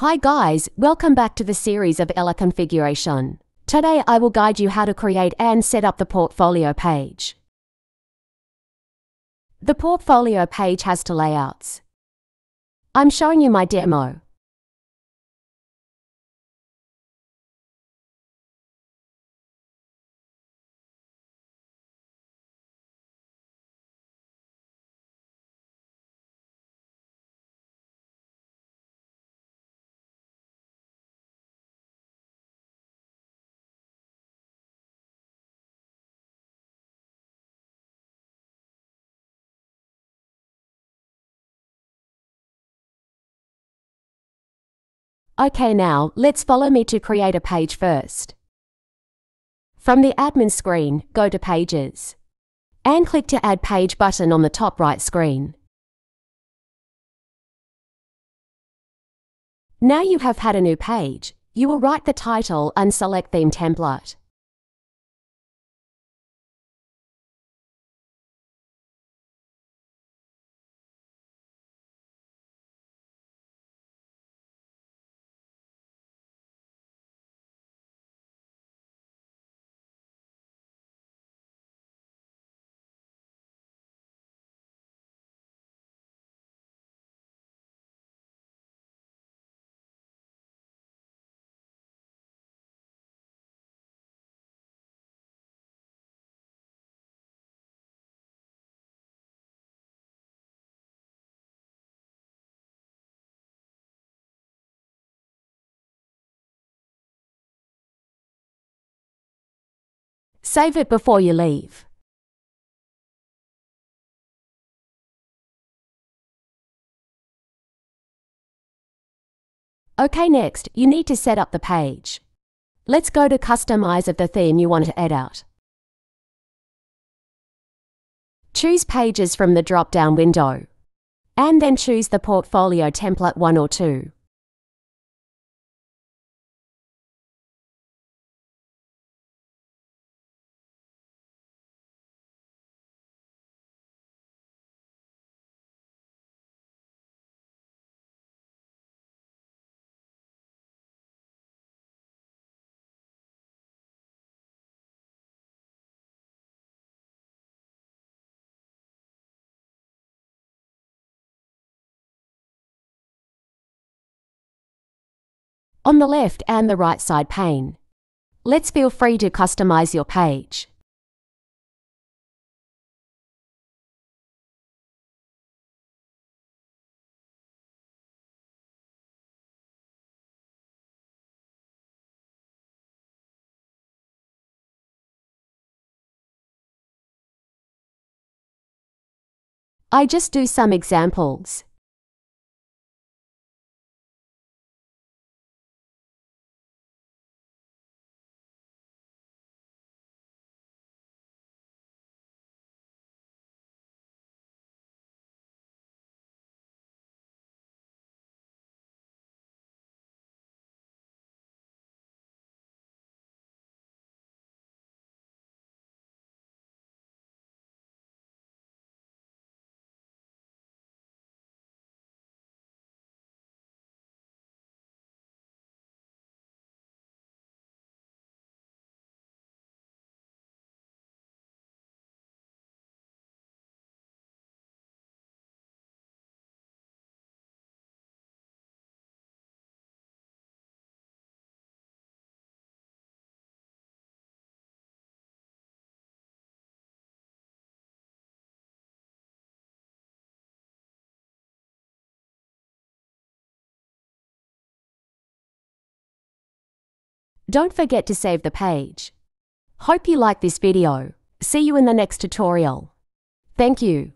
Hi guys, welcome back to the series of Ella Configuration. Today I will guide you how to create and set up the portfolio page. The portfolio page has two layouts. I'm showing you my demo. Okay, now let's follow me to create a page first. From the admin screen, go to Pages and click to Add Page button on the top right screen. Now you have had a new page, you will write the title and select Theme Template. Save it before you leave. Okay, next, you need to set up the page. Let's go to Customize of the theme you want to edit. Choose Pages from the drop-down window, and then choose the Portfolio Template 1 or 2. On the left and the right side pane. Let's feel free to customize your page. I just do some examples. Don't forget to save the page. Hope you like this video. See you in the next tutorial. Thank you.